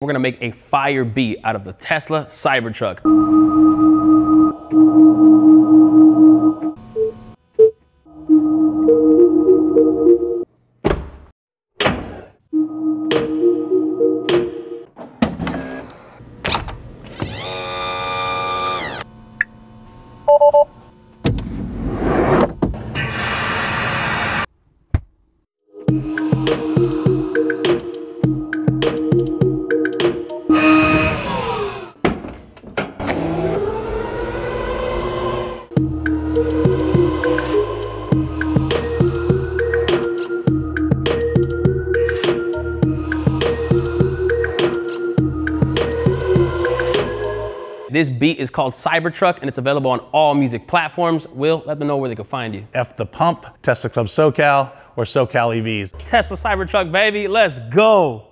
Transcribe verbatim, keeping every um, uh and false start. We're gonna make a fire beat out of the Tesla Cybertruck. This beat is called Cybertruck and it's available on all music platforms. Will, let them know where they can find you. F the Pump, Tesla Club SoCal, or SoCal E Vs. Tesla Cybertruck, baby, let's go.